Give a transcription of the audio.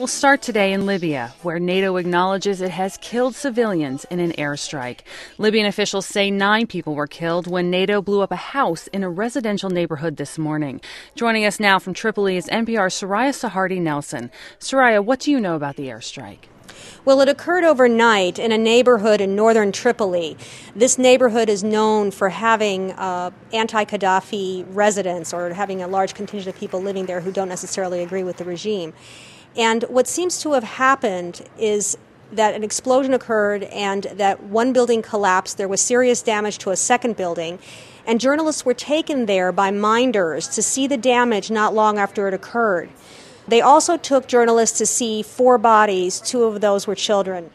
We'll start today in Libya, where NATO acknowledges it has killed civilians in an airstrike. Libyan officials say 9 people were killed when NATO blew up a house in a residential neighborhood this morning. Joining us now from Tripoli is NPR's Soraya Sahardi Nelson. Soraya, what do you know about the airstrike? Well, it occurred overnight in a neighborhood in northern Tripoli. This neighborhood is known for having anti-Gaddafi residents, or having a large contingent of people living there who don't necessarily agree with the regime. And what seems to have happened is that an explosion occurred and that one building collapsed. There was serious damage to a second building, and journalists were taken there by minders to see the damage not long after it occurred. They also took journalists to see 4 bodies, 2 of those were children.